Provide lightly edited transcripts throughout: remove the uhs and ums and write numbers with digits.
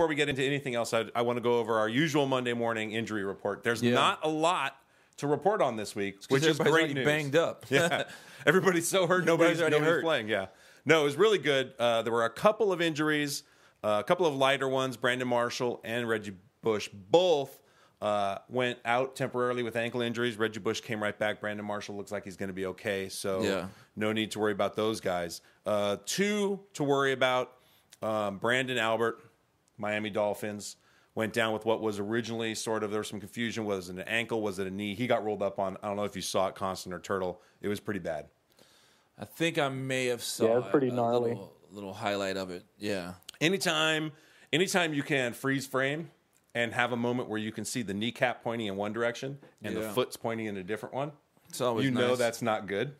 before we get into anything else, I want to go over our usual Monday morning injury report. There's not a lot to report on this week, which is great news. Banged up. Yeah. Everybody's so hurt. Nobody's playing. Yeah. No, it was really good. There were a couple of injuries, a couple of lighter ones. Brandon Marshall and Reggie Bush both went out temporarily with ankle injuries. Reggie Bush came right back. Brandon Marshall looks like he's going to be okay. So no need to worry about those guys. Two to worry about. Branden Albert, Miami Dolphins, went down with what was originally sort of, there was some confusion. Was it an ankle? Was it a knee? He got rolled up on, I don't know if you saw it, Constant or Turtle. It was pretty bad. I think I may have saw pretty gnarly. Little highlight of it. Yeah. Anytime you can freeze frame and have a moment where you can see the kneecap pointing in one direction and the foot's pointing in a different one, it's always know that's not good.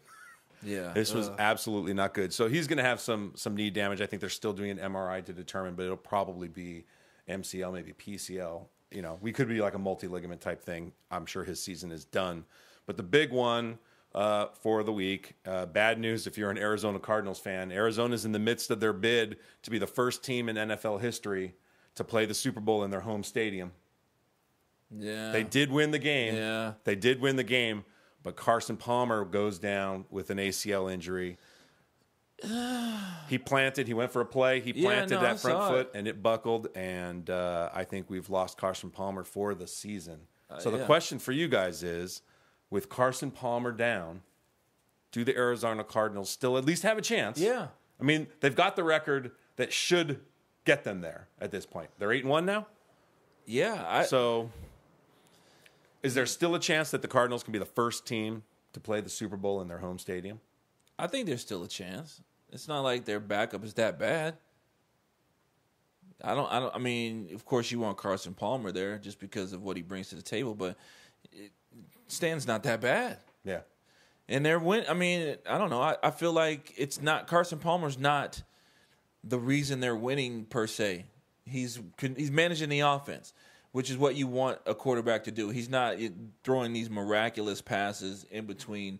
Yeah, this was absolutely not good. So he's going to have some knee damage. I think they're still doing an MRI to determine, but it'll probably be MCL, maybe PCL. You know, we could be like a multi-ligament type thing. I'm sure his season is done. But the big one for the week, bad news if you're an Arizona Cardinals fan. Arizona's in the midst of their bid to be the first team in NFL history to play the Super Bowl in their home stadium. Yeah, they did win the game. Yeah, they did win the game. But Carson Palmer goes down with an ACL injury. He went for a play. He planted that front foot, and it buckled. And I think we've lost Carson Palmer for the season. So the question for you guys is, with Carson Palmer down, do the Arizona Cardinals still at least have a chance? Yeah. I mean, they've got the record that should get them there at this point. They're 8-1 now? Yeah. So... is there still a chance that the Cardinals can be the first team to play the Super Bowl in their home stadium? I think there's still a chance. It's not like their backup is that bad. I mean, of course you want Carson Palmer there just because of what he brings to the table, but Stan's not that bad. Yeah. And I mean, I don't know. I feel like it's not, Carson Palmer's not the reason they're winning per se. He's managing the offense, which is what you want a quarterback to do. He's not throwing these miraculous passes in between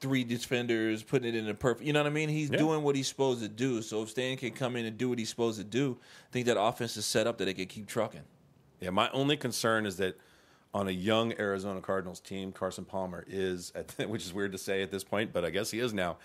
three defenders, putting it in a perfect... You know what I mean? He's doing what he's supposed to do. So if Stan can come in and do what he's supposed to do, I think that offense is set up that they can keep trucking. Yeah, my only concern is that on a young Arizona Cardinals team, Carson Palmer is, which is weird to say at this point, but I guess he is now,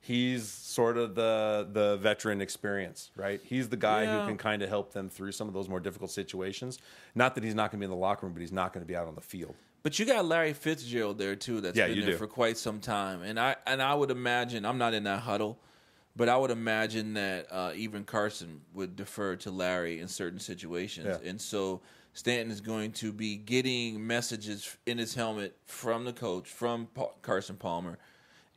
he's sort of the veteran experience, right? He's the guy who can kind of help them through some of those more difficult situations. Not that he's not going to be in the locker room, but he's not going to be out on the field. But you got Larry Fitzgerald there, too, that's been there for quite some time. And I would imagine, I'm not in that huddle, but I would imagine that even Carson would defer to Larry in certain situations. Yeah. And so Stanton is going to be getting messages in his helmet from the coach, from Carson Palmer,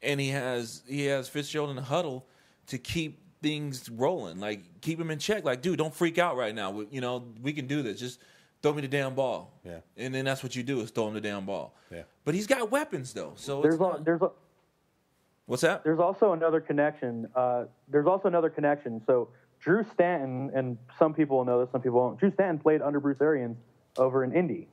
and he has Fitzgerald in the huddle to keep things rolling, like keep him in check. Like, dude, don't freak out right now. We, we can do this. Just throw me the damn ball. Yeah. And then that's what you do is throw him the damn ball. Yeah. But he's got weapons though. So what's that? There's also another connection. So Drew Stanton, and some people will know this, some people won't. Drew Stanton played under Bruce Arians over in Indy.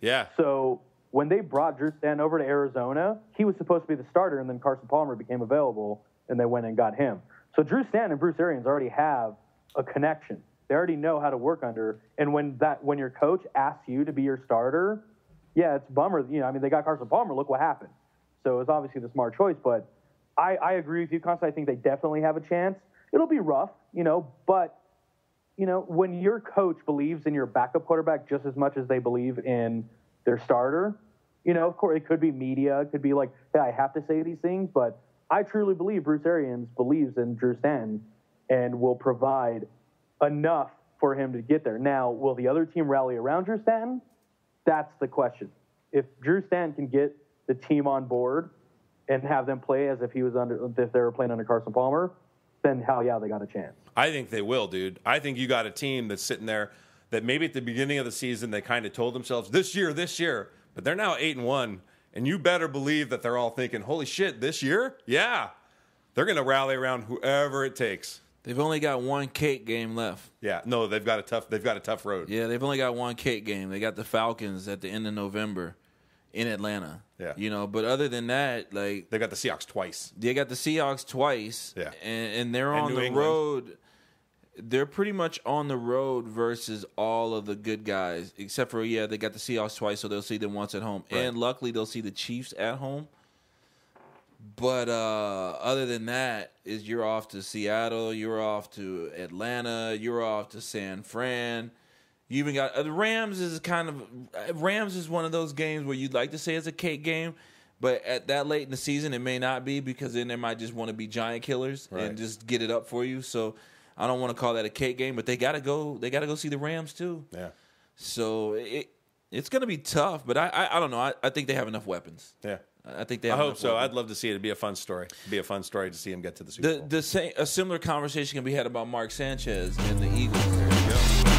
Yeah. So when they brought Drew Stanton over to Arizona, he was supposed to be the starter, and then Carson Palmer became available, and they went and got him. So Drew Stanton and Bruce Arians already have a connection. They already know how to work under. And when your coach asks you to be your starter, it's a bummer. You know, I mean, they got Carson Palmer. Look what happened. So it's obviously the smart choice. But I agree with you, Constant. I think they definitely have a chance. It'll be rough, but when your coach believes in your backup quarterback just as much as they believe in their starter. Of course, it could be media. It could be like, hey, I have to say these things. But I truly believe Bruce Arians believes in Drew Stanton and will provide enough for him to get there. Now, will the other team rally around Drew Stanton? That's the question. If Drew Stanton can get the team on board and have them play as if if they were playing under Carson Palmer, then hell yeah, they got a chance. I think they will, dude. I think you got a team that's sitting there that maybe at the beginning of the season they kind of told themselves this year, but they're now 8-1, and you better believe that they're all thinking, holy shit, this year? Yeah. They're going to rally around whoever it takes. They've only got one cake game left. Yeah, no, they've got a tough road. Yeah, they've only got one cake game. They got the Falcons at the end of November in Atlanta. Yeah. But other than that, like they got the Seahawks twice. Yeah. And they're on the road. they're pretty much on the road versus all of the good guys, except for, yeah, they got the Seahawks twice, so they'll see them once at home. Right. And luckily, they'll see the Chiefs at home. But other than that, is you're off to Seattle, you're off to Atlanta, you're off to San Fran. You even got the Rams is one of those games where you'd like to say it's a cake game, but at that late in the season, it may not be, because then they might just want to be giant killers and just get it up for you. So I don't want to call that a cake game, but they gotta go see the Rams too. Yeah. So it's gonna be tough, but I don't know. I think they have enough weapons. Yeah. I think they have enough weapons. I hope so. I'd love to see it. It'd be a fun story. It'd be a fun story to see him get to the Super Bowl. A similar conversation can be had about Mark Sanchez and the Eagles. There you go.